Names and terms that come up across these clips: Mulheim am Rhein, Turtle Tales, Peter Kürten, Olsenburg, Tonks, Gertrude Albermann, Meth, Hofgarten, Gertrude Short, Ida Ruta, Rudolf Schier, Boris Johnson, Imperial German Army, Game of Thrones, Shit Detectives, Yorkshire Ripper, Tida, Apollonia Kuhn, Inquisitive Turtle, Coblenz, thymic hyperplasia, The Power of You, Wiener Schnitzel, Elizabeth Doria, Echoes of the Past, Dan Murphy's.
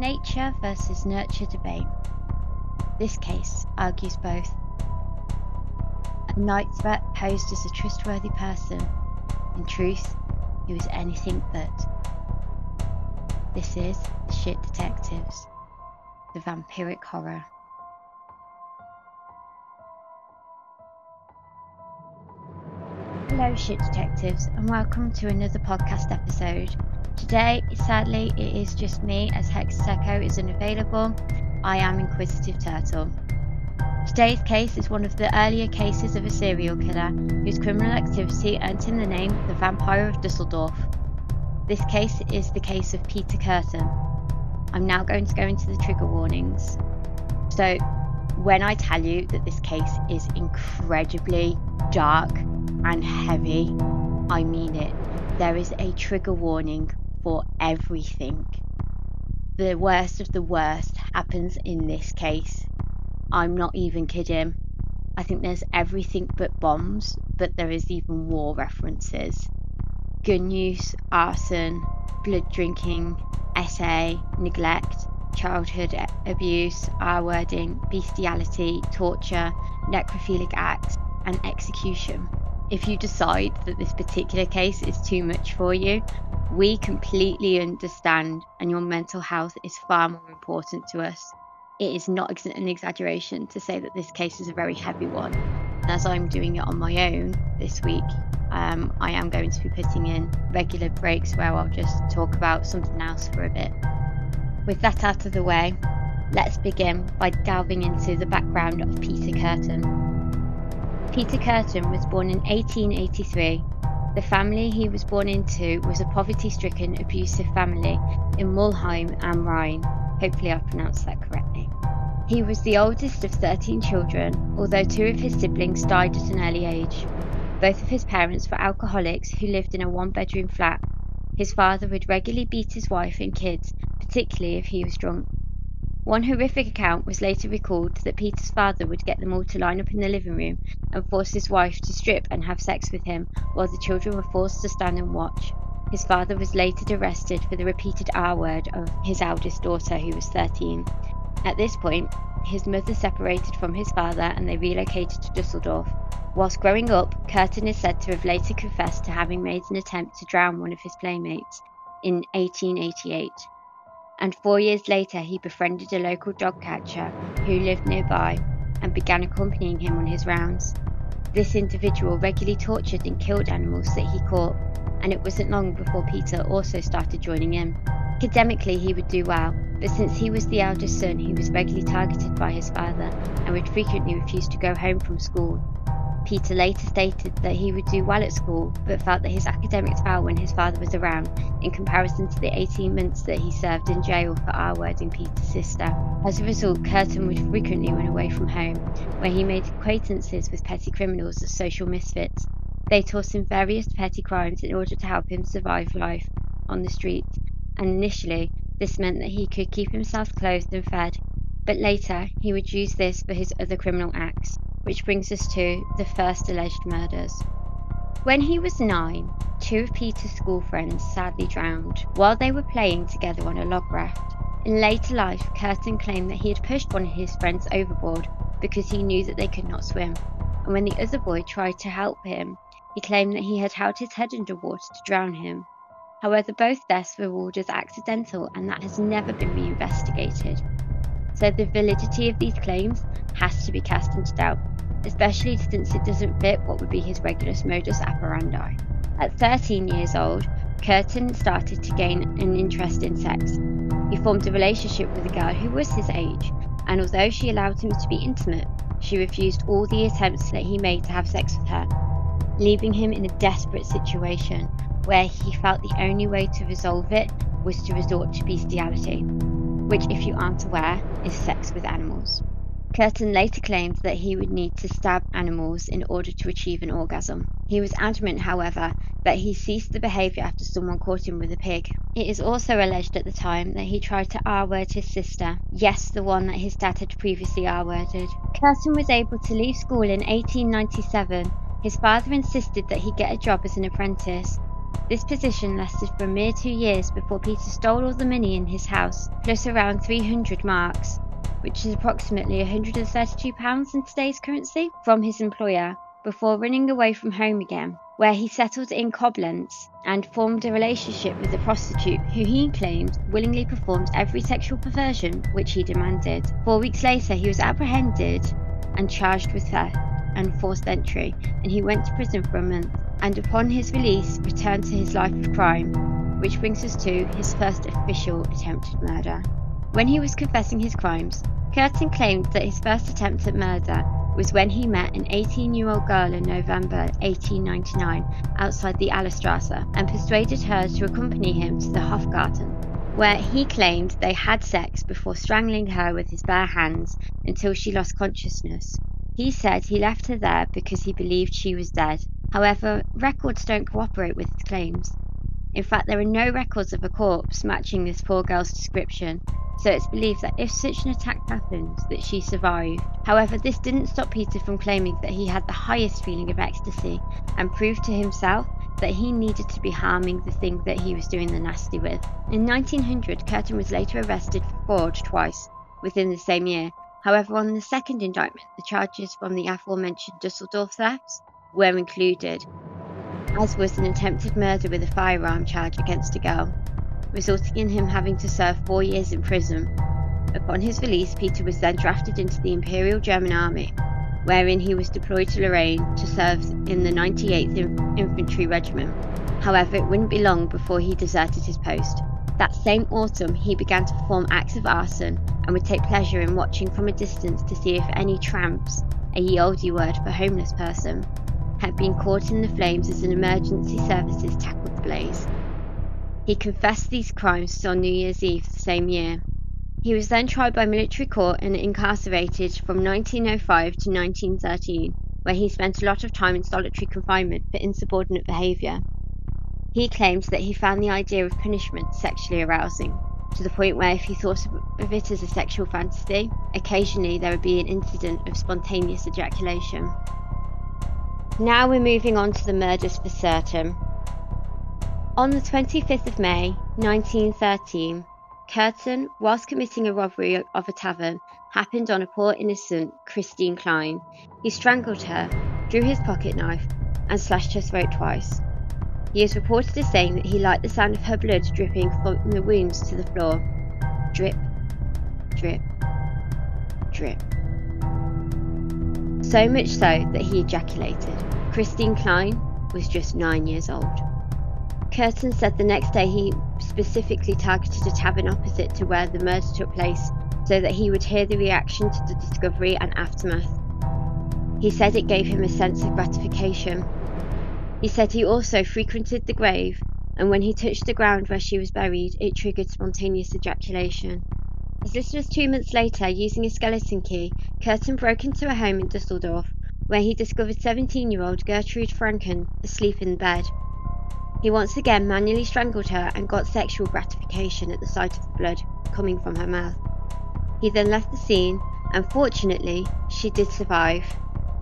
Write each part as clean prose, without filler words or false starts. nature versus nurture debate. This case argues both. A night threat posed as a trustworthy person. In truth, he was anything but. This is the Shit Detectives, the vampiric horror. Hello Shit Detectives and welcome to another podcast episode. Today, sadly, it is just me as Hex's Echo is unavailable. I am Inquisitive Turtle. Today's case is one of the earlier cases of a serial killer whose criminal activity earned him the name the Vampire of Düsseldorf. This case is the case of Peter Kürten. I'm now going to go into the trigger warnings. So, when I tell you that this case is incredibly dark and heavy, I mean it. There is a trigger warning for everything. The worst of the worst happens in this case. I'm not even kidding. I think there's everything but bombs, but there is even war references. Gun use, arson, blood drinking, SA, neglect, childhood abuse, R-wording, bestiality, torture, necrophilic acts, and execution. If you decide that this particular case is too much for you, we completely understand, and your mental health is far more important to us. It is not an exaggeration to say that this case is a very heavy one. As I'm doing it on my own this week, I am going to be putting in regular breaks where I'll just talk about something else for a bit. With that out of the way, let's begin by delving into the background of Peter Kürten. Peter Kürten was born in 1883. The family he was born into was a poverty-stricken, abusive family in Mulheim am Rhein. Hopefully I pronounced that correctly. He was the oldest of 13 children, although two of his siblings died at an early age. Both of his parents were alcoholics who lived in a one-bedroom flat. His father would regularly beat his wife and kids, particularly if he was drunk. One horrific account was later recalled that Peter's father would get them all to line up in the living room and force his wife to strip and have sex with him while the children were forced to stand and watch. His father was later arrested for the repeated R-word of his eldest daughter who was 13. At this point, his mother separated from his father and they relocated to Düsseldorf. Whilst growing up, Kürten is said to have later confessed to having made an attempt to drown one of his playmates in 1888. And 4 years later he befriended a local dog catcher who lived nearby and began accompanying him on his rounds. This individual regularly tortured and killed animals that he caught, and it wasn't long before Peter also started joining in. Academically he would do well, but since he was the eldest son he was regularly targeted by his father and would frequently refuse to go home from school. Peter later stated that he would do well at school, but felt that his academics fell when his father was around, in comparison to the 18 months that he served in jail for R-wording Peter's sister. As a result, Kürten would frequently run away from home, where he made acquaintances with petty criminals as social misfits. They taught him various petty crimes in order to help him survive life on the streets, and initially, this meant that he could keep himself clothed and fed, but later, he would use this for his other criminal acts. Which brings us to the first alleged murders. When he was 9, two of Peter's school friends sadly drowned while they were playing together on a log raft. In later life, Kürten claimed that he had pushed one of his friends overboard because he knew that they could not swim, and when the other boy tried to help him, he claimed that he had held his head underwater to drown him. However, both deaths were ruled as accidental and that has never been reinvestigated. So the validity of these claims has to be cast into doubt, especially since it doesn't fit what would be his regular modus operandi. At 13 years old, Kürten started to gain an interest in sex. He formed a relationship with a girl who was his age, and although she allowed him to be intimate, she refused all the attempts that he made to have sex with her, leaving him in a desperate situation where he felt the only way to resolve it was to resort to bestiality, which, if you aren't aware, is sex with animals. Kürten later claimed that he would need to stab animals in order to achieve an orgasm. He was adamant, however, that he ceased the behaviour after someone caught him with a pig. It is also alleged at the time that he tried to R-word his sister, yes, the one that his dad had previously R-worded. Kürten was able to leave school in 1897. His father insisted that he get a job as an apprentice. This position lasted for a mere 2 years before Peter stole all the money in his house, plus around 300 marks, which is approximately £132 in today's currency, from his employer, before running away from home again, where he settled in Coblenz and formed a relationship with a prostitute who he claimed willingly performed every sexual perversion which he demanded. 4 weeks later he was apprehended and charged with theft and forced entry, and he went to prison for a month, and upon his release returned to his life of crime, which brings us to his first official attempted murder. When he was confessing his crimes, Kürten claimed that his first attempt at murder was when he met an 18-year-old girl in November 1899 outside the Alastrasa and persuaded her to accompany him to the Hofgarten, where he claimed they had sex before strangling her with his bare hands until she lost consciousness. He said he left her there because he believed she was dead. However, records don't cooperate with his claims. In fact, there are no records of a corpse matching this poor girl's description, so it's believed that if such an attack happened, that she survived. However, this didn't stop Peter from claiming that he had the highest feeling of ecstasy, and proved to himself that he needed to be harming the thing that he was doing the nasty with. In 1900, Kürten was later arrested for fraud twice within the same year. However, on the second indictment, the charges from the aforementioned Düsseldorf thefts were included, as was an attempted murder with a firearm charge against a girl, resulting in him having to serve 4 years in prison. Upon his release, Peter was then drafted into the Imperial German Army, wherein he was deployed to Lorraine to serve in the 98th Infantry Regiment. However, it wouldn't be long before he deserted his post. That same autumn, he began to perform acts of arson and would take pleasure in watching from a distance to see if any tramps, a ye olde word for homeless person, had been caught in the flames as an emergency services tackled the blaze. He confessed these crimes on New Year's Eve the same year. He was then tried by military court and incarcerated from 1905 to 1913, where he spent a lot of time in solitary confinement for insubordinate behaviour. He claims that he found the idea of punishment sexually arousing, to the point where if he thought of it as a sexual fantasy, occasionally there would be an incident of spontaneous ejaculation. Now we're moving on to the murders for certain. On the 25th of May, 1913, Kürten, whilst committing a robbery of a tavern, happened on a poor innocent, Christine Klein. He strangled her, drew his pocket knife, and slashed her throat twice. He is reported as saying that he liked the sound of her blood dripping from the wounds to the floor. Drip, drip, drip. So much so that he ejaculated. Christine Klein was just 9 years old. Kürten said the next day he specifically targeted a tavern opposite to where the murder took place, so that he would hear the reaction to the discovery and aftermath. He said it gave him a sense of gratification. He said he also frequented the grave, and when he touched the ground where she was buried, it triggered spontaneous ejaculation. As this was 2 months later, using a skeleton key, Kürten broke into a home in Düsseldorf, where he discovered 17-year-old Gertrude Franken asleep in bed. He once again manually strangled her and got sexual gratification at the sight of the blood coming from her mouth. He then left the scene, and fortunately, she did survive.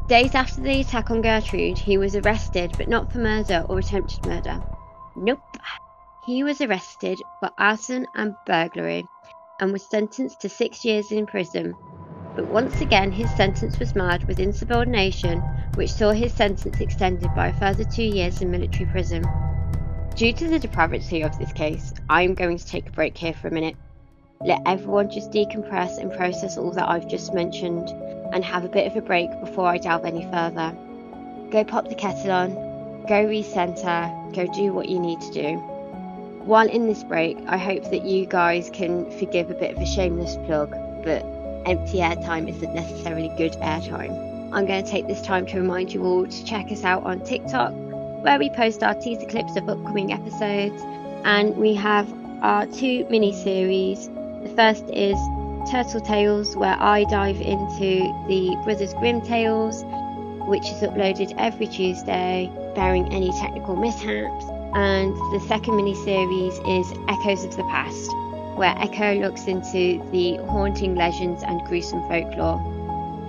Days after the attack on Gertrude, he was arrested, but not for murder or attempted murder. Nope. He was arrested for arson and burglary, and was sentenced to 6 years in prison. But once again his sentence was marred with insubordination, which saw his sentence extended by a further 2 years in military prison. Due to the depravity of this case, I am going to take a break here for a minute. Let everyone just decompress and process all that I've just mentioned, and have a bit of a break before I delve any further. Go pop the kettle on, go recenter, go do what you need to do. While in this break, I hope that you guys can forgive a bit of a shameless plug, but empty airtime isn't necessarily good airtime. I'm going to take this time to remind you all to check us out on TikTok, where we post our teaser clips of upcoming episodes, and we have our two mini-series. The first is Turtle Tales, where I dive into the Brothers Grimm tales, which is uploaded every Tuesday, barring any technical mishaps. And the second mini-series is Echoes of the Past, where Echo looks into the haunting legends and gruesome folklore.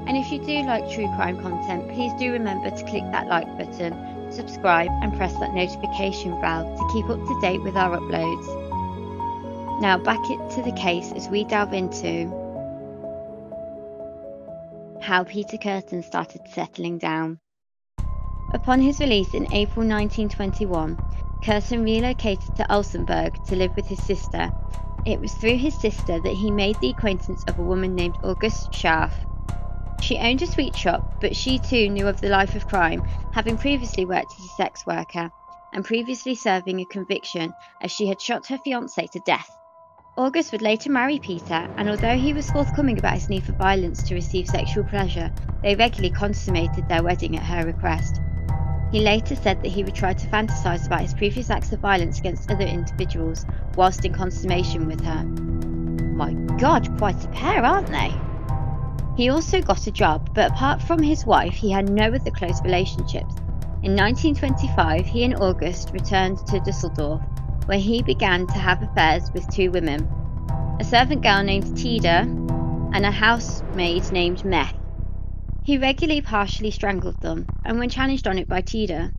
And if you do like true crime content, please do remember to click that like button subscribe and press that notification bell to keep up to date with our uploads. Now back to the case as we delve into how Peter Kürten started settling down. Upon his release in April 1921, Kürten relocated to Olsenburg to live with his sister. It was through his sister that he made the acquaintance of a woman named August Schaaf. She owned a sweet shop, but she too knew of the life of crime, having previously worked as a sex worker, and previously serving a conviction as she had shot her fiancé to death. August would later marry Peter, and although he was forthcoming about his need for violence to receive sexual pleasure, they regularly consummated their wedding at her request. He later said that he would try to fantasize about his previous acts of violence against other individuals whilst in consummation with her. My God, quite a pair, aren't they? He also got a job, but apart from his wife, he had no other close relationships. In 1925, he and August returned to Düsseldorf, where he began to have affairs with two women, a servant girl named Tida and a housemaid named Meth. He regularly partially strangled them, and when challenged on it by Tida,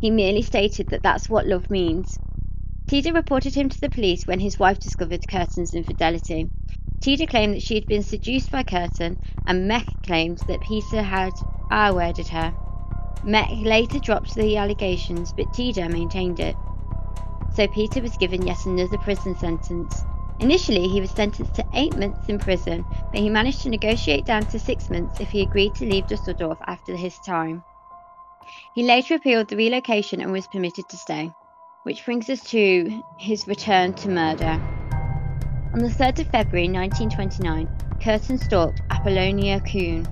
he merely stated that that's what love means. Tida reported him to the police when his wife discovered Kürten's infidelity. Tida claimed that she had been seduced by Kürten, and Mech claimed that Peter had R-worded her. Mech later dropped the allegations, but Tida maintained it. So Peter was given yet another prison sentence. Initially, he was sentenced to 8 months in prison, but he managed to negotiate down to 6 months if he agreed to leave Düsseldorf after his time. He later appealed the relocation and was permitted to stay, which brings us to his return to murder. On the 3rd of February 1929, Kürten stalked Apollonia Kuhn.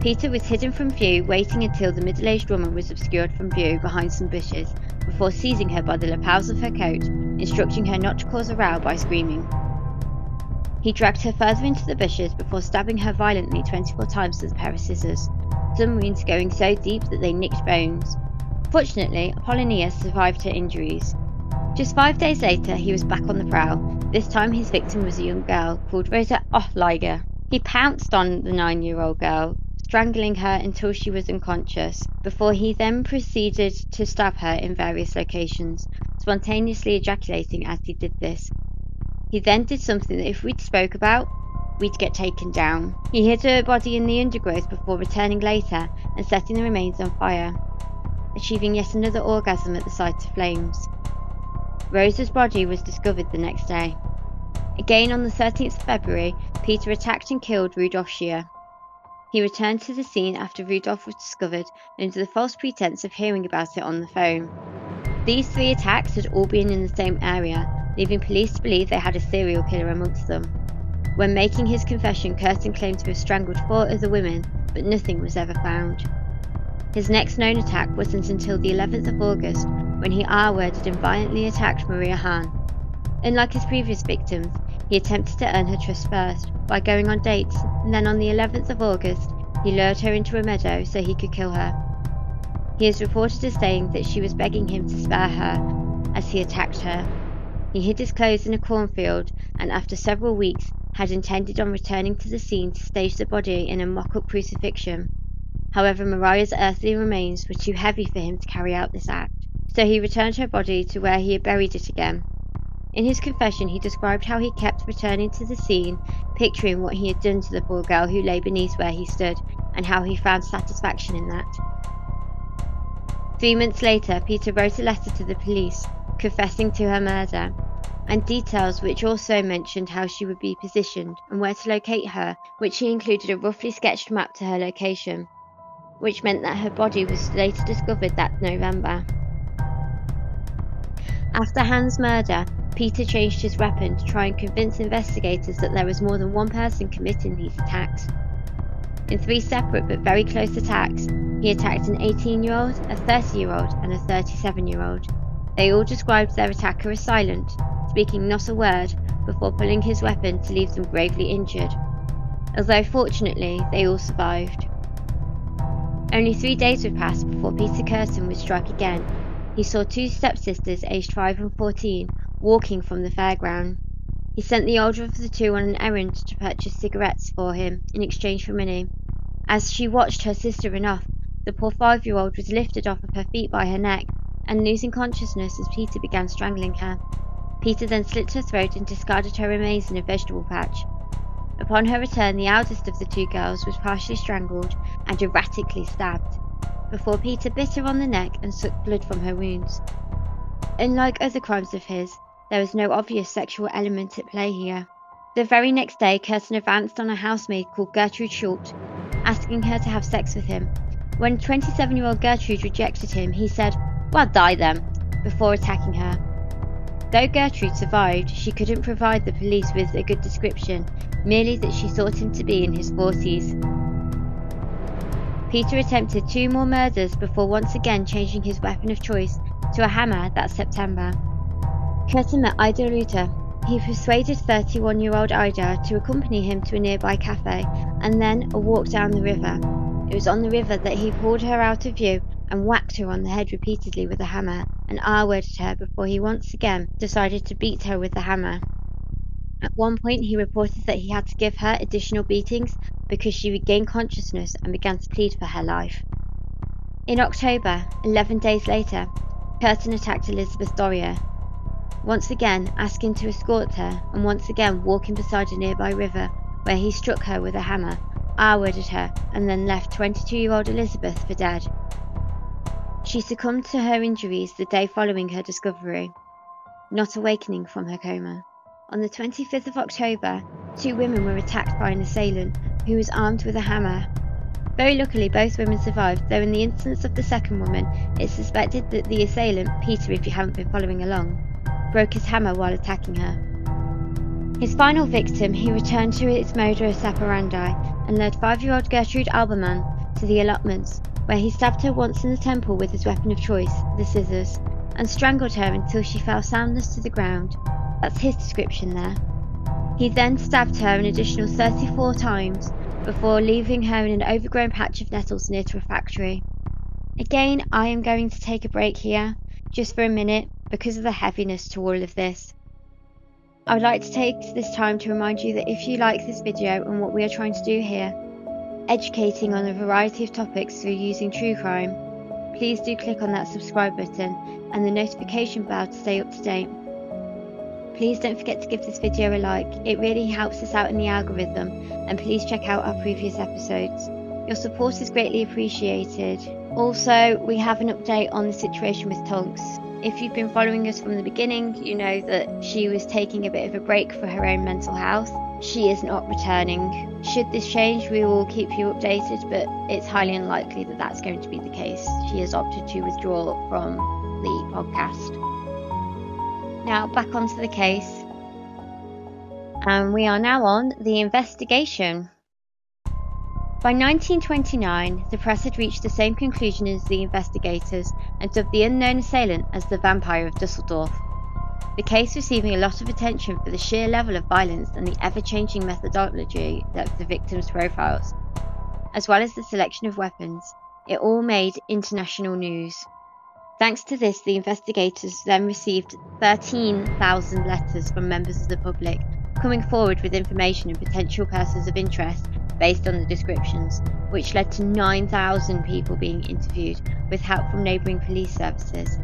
Peter was hidden from view, waiting until the middle-aged woman was obscured from view behind some bushes, before seizing her by the lapels of her coat, instructing her not to cause a row by screaming. He dragged her further into the bushes before stabbing her violently 24 times with a pair of scissors, some wounds going so deep that they nicked bones. Fortunately, Apollonia survived her injuries. Just 5 days later, he was back on the prowl. This time his victim was a young girl called Rosa Ohliger. He pounced on the 9-year-old girl, strangling her until she was unconscious, before he then proceeded to stab her in various locations, spontaneously ejaculating as he did this. He then did something that if we'd spoke about, we'd get taken down. He hid her body in the undergrowth before returning later and setting the remains on fire, achieving yet another orgasm at the sight of flames. Rosa's body was discovered the next day. Again on the 13th of February, Peter attacked and killed Rudolf Schier. He returned to the scene after Rudolf was discovered under the false pretense of hearing about it on the phone. These 3 attacks had all been in the same area, leaving police to believe they had a serial killer amongst them. When making his confession, Kürten claimed to have strangled 4 other women, but nothing was ever found. His next known attack wasn't until the 11th of August, when he R-worded and violently attacked Maria Hahn. Unlike his previous victims, he attempted to earn her trust first by going on dates, and then on the 11th of August, he lured her into a meadow so he could kill her. He is reported as saying that she was begging him to spare her as he attacked her. He hid his clothes in a cornfield, and after several weeks had intended on returning to the scene to stage the body in a mock-up crucifixion. However, Maria's earthly remains were too heavy for him to carry out this act, so he returned her body to where he had buried it again. In his confession, he described how he kept returning to the scene, picturing what he had done to the poor girl who lay beneath where he stood, and how he found satisfaction in that. 3 months later, Peter wrote a letter to the police, confessing to her murder, and details which also mentioned how she would be positioned and where to locate her, which he included a roughly sketched map to her location, which meant that her body was later discovered that November. After Hahn's murder, Peter changed his weapon to try and convince investigators that there was more than one person committing these attacks. In 3 separate but very close attacks, he attacked an 18-year-old, a 30-year-old and a 37-year-old. They all described their attacker as silent, speaking not a word, before pulling his weapon to leave them gravely injured. Although fortunately, they all survived. Only 3 days would pass before Peter Kürten would strike again. He saw 2 stepsisters aged 5 and 14 walking from the fairground. He sent the older of the 2 on an errand to purchase cigarettes for him in exchange for money. As she watched her sister run off, The poor 5-year-old was lifted off of her feet by her neck and losing consciousness as Peter began strangling her. Peter then slit her throat and discarded her remains in a vegetable patch. Upon her return, the eldest of the two girls was partially strangled and erratically stabbed, before Peter bit her on the neck and sucked blood from her wounds. Unlike other crimes of his, there was no obvious sexual element at play here. The very next day, Kürten advanced on a housemaid called Gertrude Short, asking her to have sex with him. When 27-year-old Gertrude rejected him, he said, "Well, die then," before attacking her. Though Gertrude survived, she couldn't provide the police with a good description, merely that she thought him to be in his 40s. Peter attempted 2 more murders before once again changing his weapon of choice to a hammer that September. Kürten met Ida Ruta. He persuaded 31-year-old Ida to accompany him to a nearby cafe and then a walk down the river. It was on the river that he pulled her out of view and whacked her on the head repeatedly with a hammer and R-worded her before he once again decided to beat her with the hammer. At one point he reported that he had to give her additional beatings because she regained consciousness and began to plead for her life. In October, 11 days later, Kürten attacked Elizabeth Doria, once again asking to escort her and once again walking beside a nearby river where he struck her with a hammer, R-worded her and then left 22-year-old Elizabeth for dead. She succumbed to her injuries the day following her discovery, not awakening from her coma. On the 25th of October, 2 women were attacked by an assailant who was armed with a hammer. Very luckily both women survived, though in the instance of the second woman, it's suspected that the assailant, Peter if you haven't been following along, broke his hammer while attacking her. His final victim, he returned to its modus operandi and led 5-year-old Gertrude Albermann to the allotments, where he stabbed her once in the temple with his weapon of choice, the scissors, and strangled her until she fell soundless to the ground. That's his description there. He then stabbed her an additional 34 times before leaving her in an overgrown patch of nettles near to a factory. Again, I am going to take a break here, just for a minute, because of the heaviness to all of this. I would like to take this time to remind you that if you like this video and what we are trying to do here, educating on a variety of topics through using true crime, please do click on that subscribe button and the notification bell to stay up to date. Please don't forget to give this video a like, it really helps us out in the algorithm, and please check out our previous episodes. Your support is greatly appreciated. Also, we have an update on the situation with Tonks. If you've been following us from the beginning, you know that she was taking a bit of a break for her own mental health. She is not returning. Should this change, we will keep you updated, but it's highly unlikely that that's going to be the case. She has opted to withdraw from the podcast. Now, back onto the case. And we are now on the investigation. By 1929, the press had reached the same conclusion as the investigators and dubbed the unknown assailant as the Vampire of Düsseldorf. The case receiving a lot of attention for the sheer level of violence and the ever-changing methodology of the victims' profiles, as well as the selection of weapons. It all made international news. Thanks to this, the investigators then received 13,000 letters from members of the public, coming forward with information and potential persons of interest based on the descriptions, which led to 9,000 people being interviewed with help from neighbouring police services.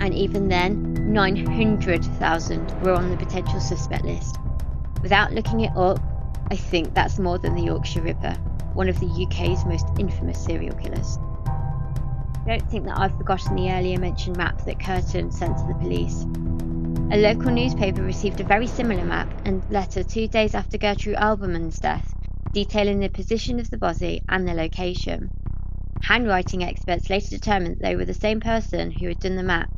And even then, 900,000 were on the potential suspect list. Without looking it up, I think that's more than the Yorkshire Ripper, one of the UK's most infamous serial killers. I don't think that I've forgotten the earlier mentioned map that Kürten sent to the police. A local newspaper received a very similar map and letter 2 days after Gertrude Albermann's death, detailing the position of the body and their location. Handwriting experts later determined they were the same person who had done the map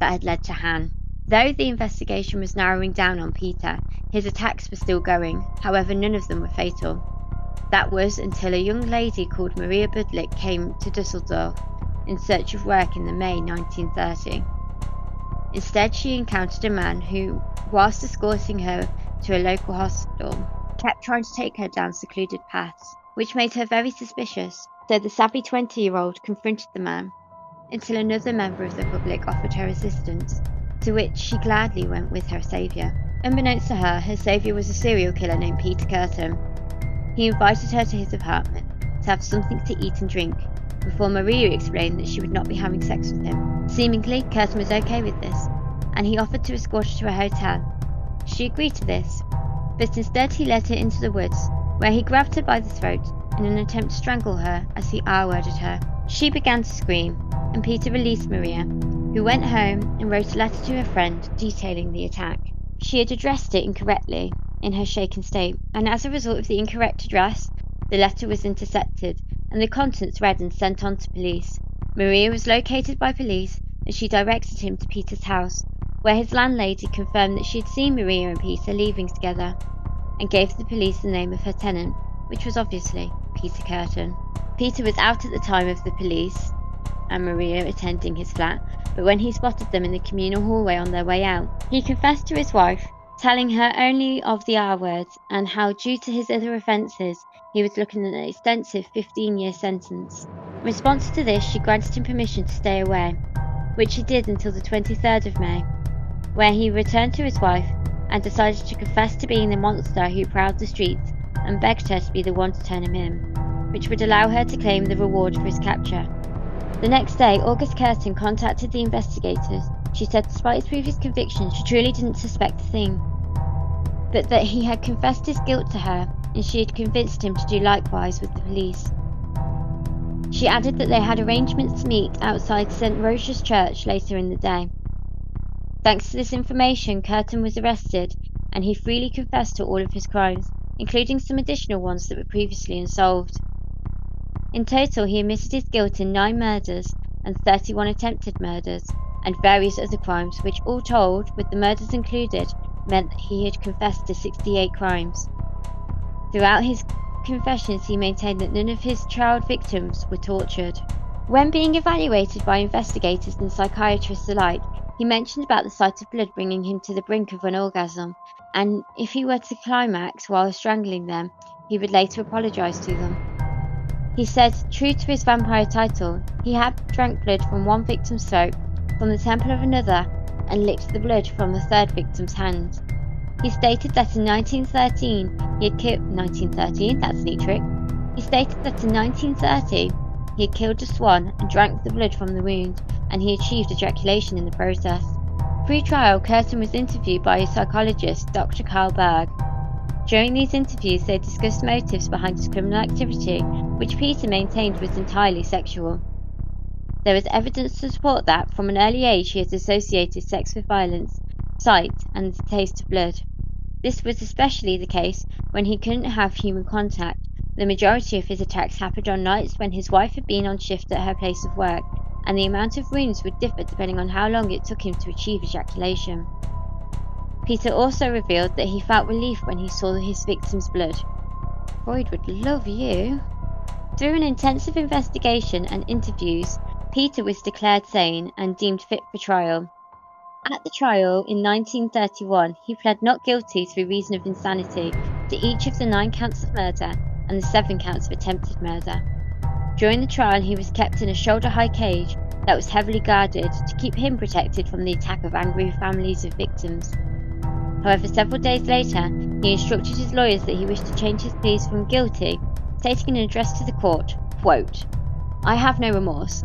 that had led to Hahn. Though the investigation was narrowing down on Peter, his attacks were still going, however none of them were fatal. That was until a young lady called Maria Budlik came to Düsseldorf in search of work in the May 1930. Instead she encountered a man who, whilst escorting her to a local hospital, kept trying to take her down secluded paths, which made her very suspicious, so the savvy 20-year-old confronted the man, until another member of the public offered her assistance, to which she gladly went with her saviour. Unbeknownst to her saviour was a serial killer named Peter Kürten. He invited her to his apartment to have something to eat and drink, before Maria explained that she would not be having sex with him. Seemingly, Kürten was okay with this, and he offered to escort her to a hotel. She agreed to this, but instead he led her into the woods, where he grabbed her by the throat in an attempt to strangle her as he R-worded her. She began to scream, and Peter released Maria, who went home and wrote a letter to her friend detailing the attack. She had addressed it incorrectly in her shaken state, and as a result of the incorrect address, the letter was intercepted, and the contents read and sent on to police. Maria was located by police, and she directed him to Peter's house, where his landlady confirmed that she had seen Maria and Peter leaving together, and gave the police the name of her tenant, which was obviously Peter Kürten. Peter was out at the time of the police and Maria attending his flat, but when he spotted them in the communal hallway on their way out, he confessed to his wife, telling her only of the R-word and how, due to his other offences, he was looking at an extensive 15-year sentence. In response to this, she granted him permission to stay away, which he did until the 23rd of May, where he returned to his wife and decided to confess to being the monster who prowled the streets and begged her to be the one to turn him in, which would allow her to claim the reward for his capture. The next day, August Kürten contacted the investigators. She said despite his previous convictions, she truly didn't suspect a thing, but that he had confessed his guilt to her and she had convinced him to do likewise with the police. She added that they had arrangements to meet outside St. Roch's Church later in the day. Thanks to this information, Kürten was arrested, and he freely confessed to all of his crimes, including some additional ones that were previously unsolved. In total, he admitted his guilt in 9 murders and 31 attempted murders, and various other crimes, which all told, with the murders included, meant that he had confessed to 68 crimes. Throughout his confessions, he maintained that none of his child victims were tortured. When being evaluated by investigators and psychiatrists alike, he mentioned about the sight of blood bringing him to the brink of an orgasm, and if he were to climax while strangling them, he would later apologise to them. He said, true to his vampire title, he had drank blood from one victim's throat, from the temple of another, and licked the blood from the third victim's hand. He stated that in 1913 he had killed 1913, that's a neat trick. He stated that in 1930 he had killed a swan and drank the blood from the wound, and he achieved ejaculation in the process. Pre-trial, Kürten was interviewed by his psychologist, Dr. Karl Berg. During these interviews, they discussed motives behind his criminal activity, which Peter maintained was entirely sexual. There was evidence to support that from an early age he had associated sex with violence, sight, and the taste of blood. This was especially the case when he couldn't have human contact. The majority of his attacks happened on nights when his wife had been on shift at her place of work, and the amount of wounds would differ depending on how long it took him to achieve ejaculation. Peter also revealed that he felt relief when he saw his victim's blood. Freud would love you. Through an intensive investigation and interviews, Peter was declared sane and deemed fit for trial. At the trial in 1931, he pled not guilty through reason of insanity to each of the 9 counts of murder and the 7 counts of attempted murder. During the trial, he was kept in a shoulder-high cage that was heavily guarded to keep him protected from the attack of angry families of victims. However, several days later, he instructed his lawyers that he wished to change his pleas from guilty, stating in an address to the court, quote, "I have no remorse.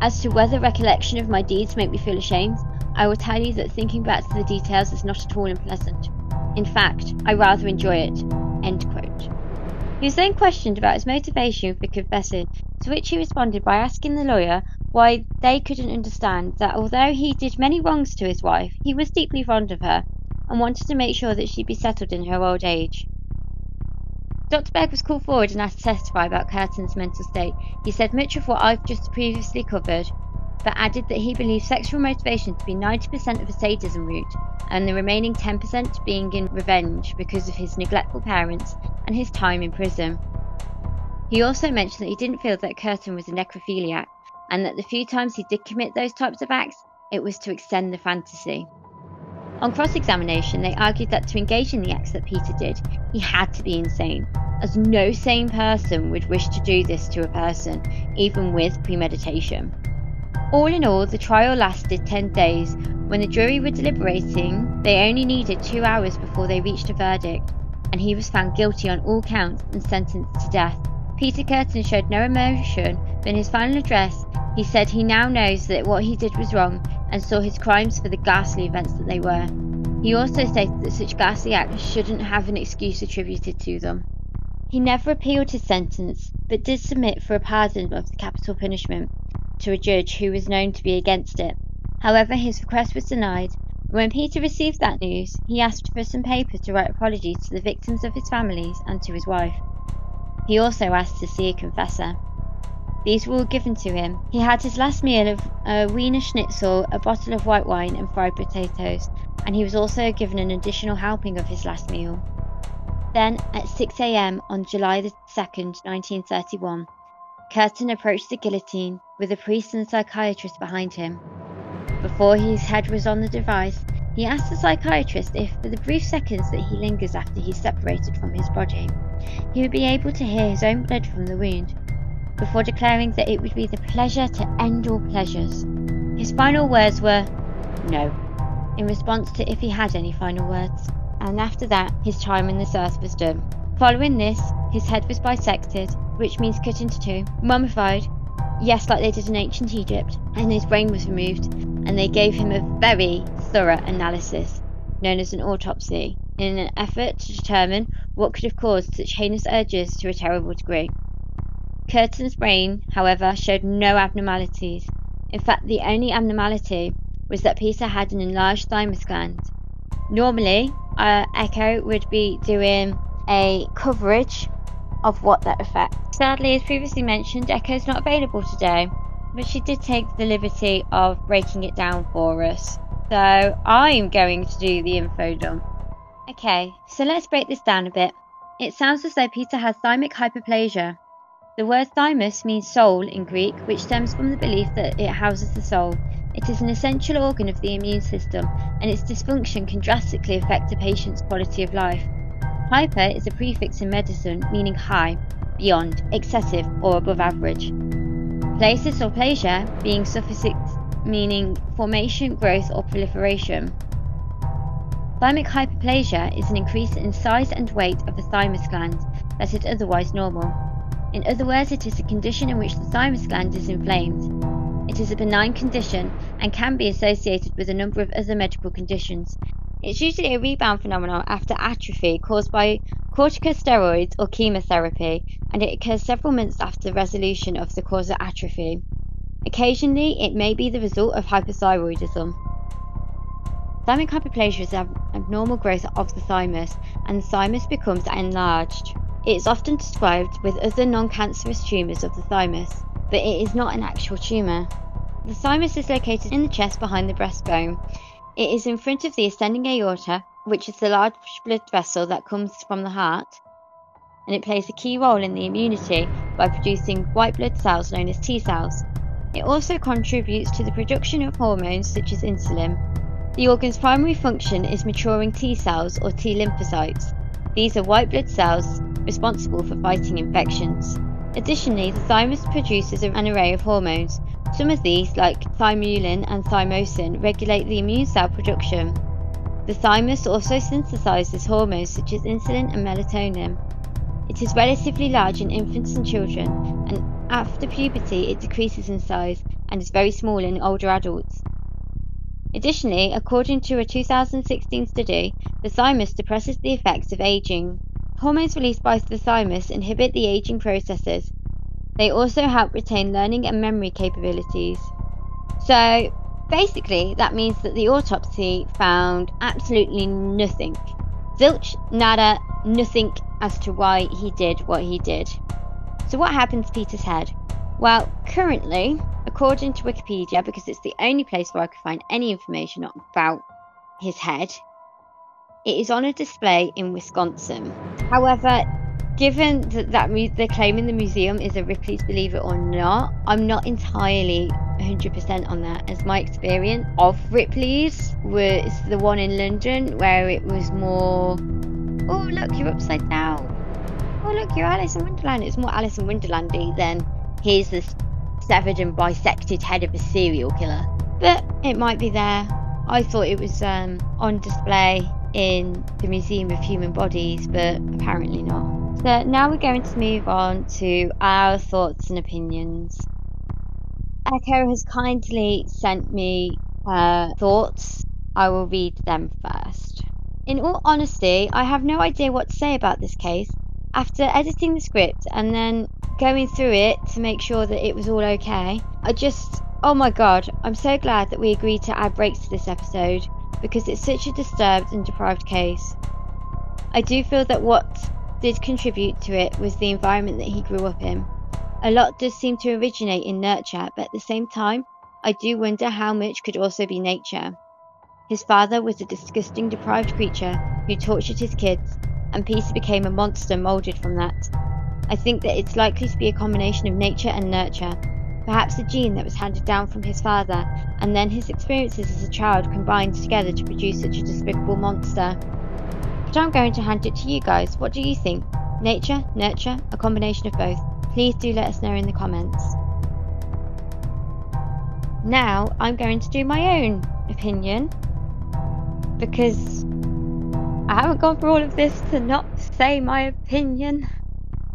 As to whether recollection of my deeds make me feel ashamed, I will tell you that thinking back to the details is not at all unpleasant. In fact, I rather enjoy it." End quote. He was then questioned about his motivation for confessing, to which he responded by asking the lawyer why they couldn't understand that although he did many wrongs to his wife, he was deeply fond of her and wanted to make sure that she'd be settled in her old age. Dr. Berg was called forward and asked to testify about Kürten's mental state. He said much of what I've just previously covered, but added that he believes sexual motivation to be 90% of a sadism route, and the remaining 10% being in revenge because of his neglectful parents and his time in prison. He also mentioned that he didn't feel that Kürten was a necrophiliac, and that the few times he did commit those types of acts, it was to extend the fantasy. On cross-examination, they argued that to engage in the acts that Peter did, he had to be insane, as no sane person would wish to do this to a person, even with premeditation. All in all, the trial lasted 10 days. When the jury were deliberating, they only needed 2 hours before they reached a verdict, and he was found guilty on all counts and sentenced to death. Peter Kürten showed no emotion, but in his final address, he said he now knows that what he did was wrong and saw his crimes for the ghastly events that they were. He also stated that such ghastly acts shouldn't have an excuse attributed to them. He never appealed his sentence, but did submit for a pardon of the capital punishment to a judge who was known to be against it. However, his request was denied, and when Peter received that news, he asked for some paper to write apologies to the victims of his families and to his wife. He also asked to see a confessor. These were all given to him. He had his last meal of a Wiener Schnitzel, a bottle of white wine and fried potatoes, and he was also given an additional helping of his last meal. Then, at 6 a.m. on July the 2nd, 1931, Kürten approached the guillotine with a priest and psychiatrist behind him. Before his head was on the device, he asked the psychiatrist if, for the brief seconds that he lingers after he's separated from his body, he would be able to hear his own blood from the wound, before declaring that it would be the pleasure to end all pleasures. His final words were, "No," in response to if he had any final words, and after that, his time on this earth was done. Following this, his head was bisected, which means cut into two, mummified, yes, like they did in ancient Egypt, and his brain was removed, and they gave him a very thorough analysis, known as an autopsy, in an effort to determine what could have caused such heinous urges to a terrible degree. Kürten's brain, however, showed no abnormalities. In fact, the only abnormality was that Peter had an enlarged thymus gland. Normally, Echo would be doing a coverage of what that affects. Sadly, as previously mentioned, Echo is not available today, but she did take the liberty of breaking it down for us. So I'm going to do the info dump. Okay, so let's break this down a bit. It sounds as though Peter has thymic hyperplasia. The word thymus means soul in Greek, which stems from the belief that it houses the soul. It is an essential organ of the immune system, and its dysfunction can drastically affect a patient's quality of life. Hyper is a prefix in medicine meaning high, beyond, excessive, or above average. Plasis or plasia being suffix meaning formation, growth, or proliferation. Thymic hyperplasia is an increase in size and weight of the thymus gland that is otherwise normal. In other words, it is a condition in which the thymus gland is inflamed. It is a benign condition and can be associated with a number of other medical conditions. It's usually a rebound phenomenon after atrophy caused by corticosteroids or chemotherapy, and it occurs several months after resolution of the cause of atrophy. Occasionally, it may be the result of hyperthyroidism. Thymic hyperplasia is an abnormal growth of the thymus, and the thymus becomes enlarged. It is often described with other non-cancerous tumours of the thymus, but it is not an actual tumour. The thymus is located in the chest behind the breastbone. It is in front of the ascending aorta, which is the large blood vessel that comes from the heart, and it plays a key role in the immunity by producing white blood cells known as T cells. It also contributes to the production of hormones such as insulin. The organ's primary function is maturing T cells or T lymphocytes. These are white blood cells responsible for fighting infections. Additionally, the thymus produces an array of hormones. Some of these, like thymulin and thymosin, regulate the immune cell production. The thymus also synthesizes hormones such as insulin and melatonin. It is relatively large in infants and children, and after puberty it decreases in size and is very small in older adults. Additionally, according to a 2016 study, the thymus depresses the effects of aging. Hormones released by the thymus inhibit the aging processes. They also help retain learning and memory capabilities. So, basically, that means that the autopsy found absolutely nothing. Zilch, nada, nothing as to why he did what he did. So what happened to Peter's head? Well, currently, according to Wikipedia, because it's the only place where I could find any information about his head, it is on a display in Wisconsin. However, given that the claim in the museum is a Ripley's, believe it or not, I'm not entirely 100% on that, as my experience of Ripley's was the one in London where it was more, oh look, you're upside down, oh look, you're Alice in Wonderland. It's more Alice in Wonderlandy than here's this severed and bisected head of a serial killer. But it might be there. I thought it was on display in the Museum of Human Bodies, but apparently not. So now we're going to move on to our thoughts and opinions. Echo has kindly sent me her thoughts. I will read them first. In all honesty, I have no idea what to say about this case. After editing the script and then going through it to make sure that it was all okay, oh my god, I'm so glad that we agreed to add breaks to this episode, because it's such a disturbed and deprived case. I do feel that what did contribute to it was the environment that he grew up in. A lot does seem to originate in nurture, but at the same time, I do wonder how much could also be nature. His father was a disgusting, deprived creature who tortured his kids, and Peter became a monster moulded from that. I think that it's likely to be a combination of nature and nurture, perhaps a gene that was handed down from his father, and then his experiences as a child combined together to produce such a despicable monster. But I'm going to hand it to you guys. What do you think? Nature, nurture, a combination of both? Please do let us know in the comments. Now I'm going to do my own opinion, because I haven't gone through all of this to not say my opinion.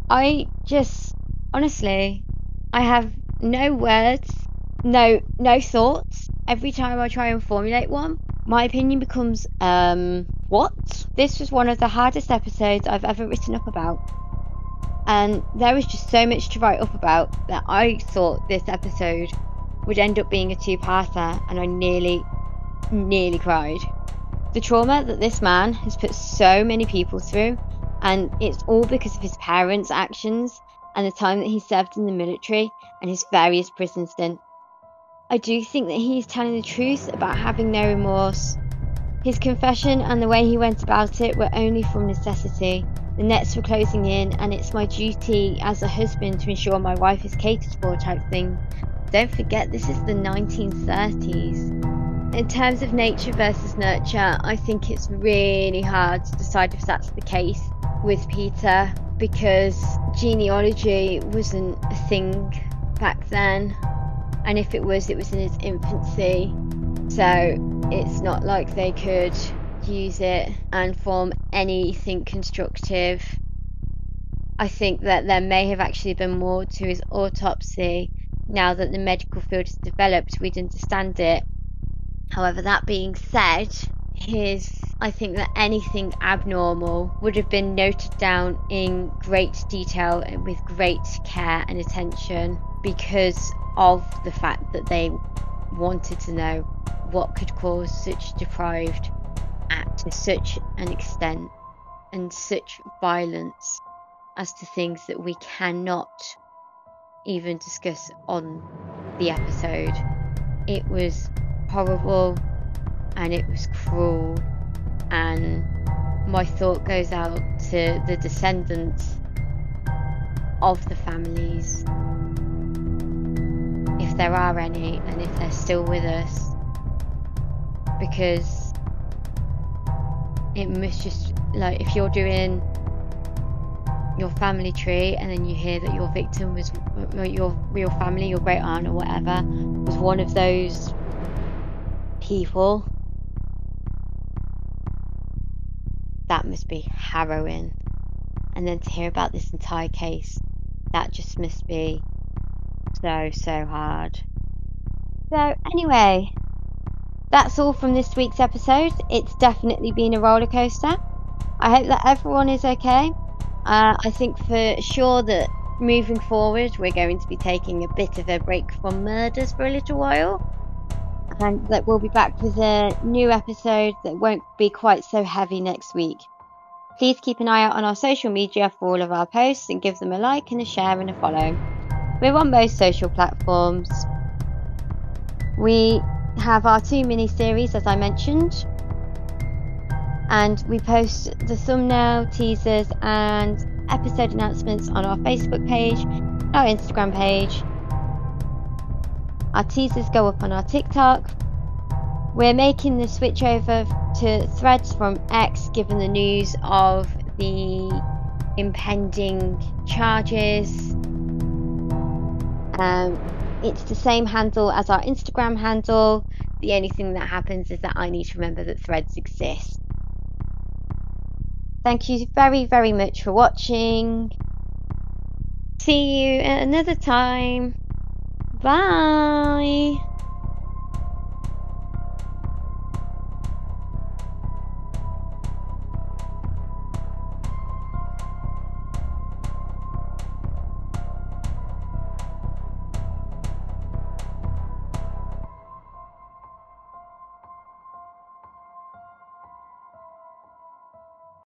I just, honestly, I have no words, no thoughts. Every time I try and formulate one, my opinion becomes, what? This was one of the hardest episodes I've ever written up about. And there was just so much to write up about that I thought this episode would end up being a two-parter, and I nearly cried. The trauma that this man has put so many people through, and it's all because of his parents' actions and the time that he served in the military and his various prison stints. I do think that he's telling the truth about having no remorse. His confession and the way he went about it were only from necessity. The nets were closing in, and it's my duty as a husband to ensure my wife is catered for type thing. Don't forget, this is the 1930s. In terms of nature versus nurture, I think it's really hard to decide if that's the case with Peter, because genealogy wasn't a thing back then, and if it was in its infancy, so it's not like they could use it and form anything constructive. I think that there may have actually been more to his autopsy. Now that the medical field has developed, we'd understand it. However, that being said, I think that anything abnormal would have been noted down in great detail and with great care and attention, because of the fact that they wanted to know what could cause such deprived acts to such an extent and such violence as to things that we cannot even discuss on the episode. It was horrible, and it was cruel, and my thought goes out to the descendants of the families, if there are any, and if they're still with us, because it must just, like, if you're doing your family tree and then you hear that your victim was, or your real family, your great aunt or whatever, was one of those people, that must be harrowing. And then to hear about this entire case, that just must be so hard. So anyway, that's all from this week's episode. It's definitely been a roller coaster. I hope that everyone is okay. I think for sure that moving forward we're going to be taking a bit of a break from murders for a little while, and that we'll be back with a new episode that won't be quite so heavy next week. Please keep an eye out on our social media for all of our posts and give them a like and a share and a follow. We're on most social platforms. We have our 2 mini-series, as I mentioned, and we post the thumbnail, teasers and episode announcements on our Facebook page, our Instagram page. Our teasers go up on our TikTok. We're making the switch over to Threads from X, given the news of the impending charges. It's the same handle as our Instagram handle. The only thing that happens is that I need to remember that Threads exists. Thank you very, very much for watching. See you at another time. Bye.